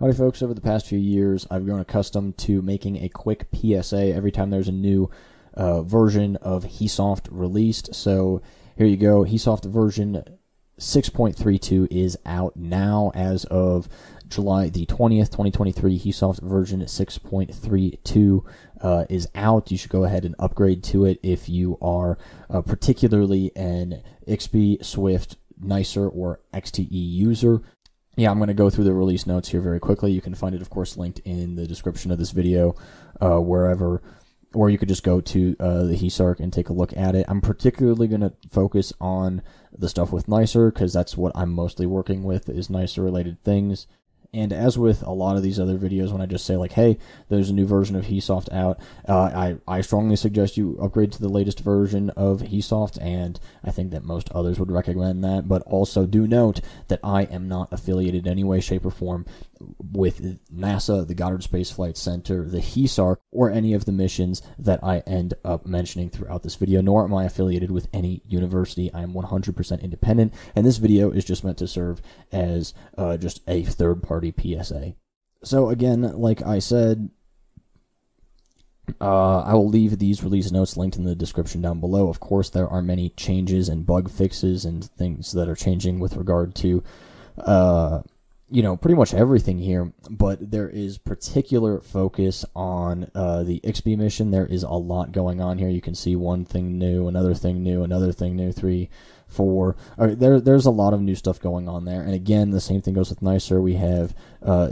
Howdy folks, over the past few years, I've grown accustomed to making a quick PSA every time there's a new version of HEASoft released. So here you go, HEASoft version 6.32 is out now as of July the 20th, 2023. HEASoft version 6.32 is out. You should go ahead and upgrade to it if you are particularly an XP, Swift, NICER, or XTE user. Yeah, I'm going to go through the release notes here very quickly. You can find it, of course, linked in the description of this video, wherever, or you could just go to the HEASARC and take a look at it. I'm particularly going to focus on the stuff with NICER because that's what I'm mostly working with is NICER-related things. And as with a lot of these other videos, when I just say, like, hey, there's a new version of HEASoft out, I strongly suggest you upgrade to the latest version of HEASoft, and I think that most others would recommend that. But also do note that I am not affiliated in any way, shape, or form with NASA, the Goddard Space Flight Center, the HEASARC, or any of the missions that I end up mentioning throughout this video, nor am I affiliated with any university. I am 100% independent, and this video is just meant to serve as just a third-party PSA. So again, like I said, I will leave these release notes linked in the description down below. Of course, there are many changes and bug fixes and things that are changing with regard to, you know, pretty much everything here, but there is particular focus on the XP mission. There is a lot going on here. You can see one thing new, another thing new, another thing new, 3, 4. All right, there's a lot of new stuff going on there. And again, the same thing goes with NICER. We have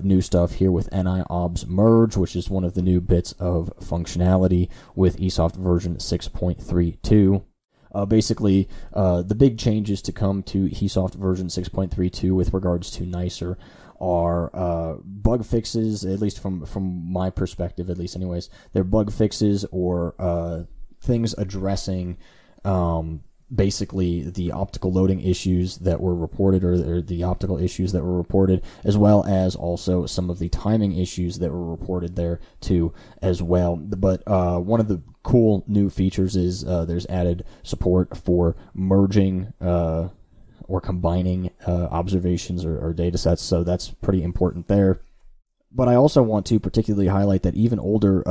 new stuff here with NIOBS merge, which is one of the new bits of functionality with HEASoft version 6.32. Basically, the big changes to come to HEASoft version 6.32 with regards to NICER are bug fixes, at least from my perspective, at least anyways. They're bug fixes or things addressing basically the optical loading issues that were reported, or the optical issues that were reported, as well as also some of the timing issues that were reported there too as well. But one of the cool new features is there's added support for merging or combining observations or data sets, so that's pretty important there. But I also want to particularly highlight that even older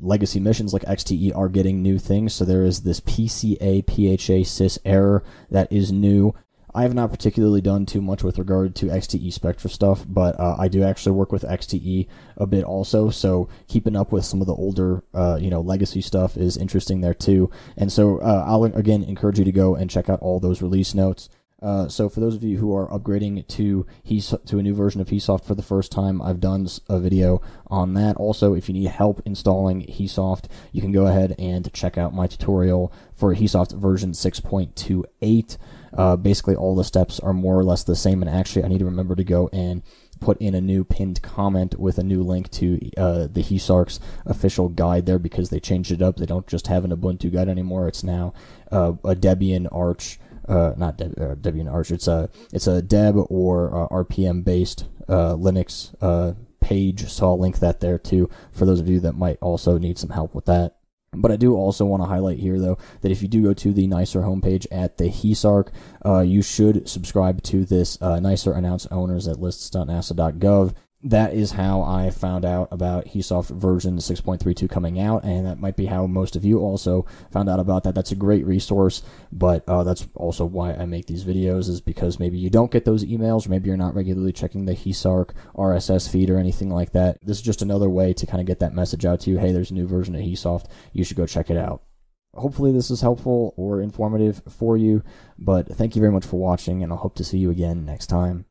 legacy missions like XTE are getting new things. So there is this PCA, PHA, SIS error that is new. I have not particularly done too much with regard to XTE Spectra stuff, but I do actually work with XTE a bit also, so keeping up with some of the older, you know, legacy stuff is interesting there too. And so I'll, again, encourage you to go and check out all those release notes. So for those of you who are upgrading to a new version of HEASoft for the first time, I've done a video on that. Also, if you need help installing HEASoft, you can go ahead and check out my tutorial for HEASoft version 6.28. Basically, all the steps are more or less the same, and actually, I need to remember to go and put in a new pinned comment with a new link to the HEASARC's official guide there, because they changed it up. They don't just have an Ubuntu guide anymore. It's now a Debian Arch. Not Debian Arch, it's a Deb or RPM based Linux page, so I'll link that there too for those of you that might also need some help with that. But I do also want to highlight here, though, that if you do go to the NICER homepage at the HEASARC, you should subscribe to this NICER Announce Owners at lists.nasa.gov. That is how I found out about HEASoft version 6.32 coming out, and that might be how most of you also found out about that. That's a great resource, but that's also why I make these videos, is because maybe you don't get those emails, or maybe you're not regularly checking the HEASARC RSS feed or anything like that. This is just another way to kind of get that message out to you. Hey, there's a new version of HEASoft. You should go check it out. Hopefully this is helpful or informative for you, but thank you very much for watching, and I'll hope to see you again next time.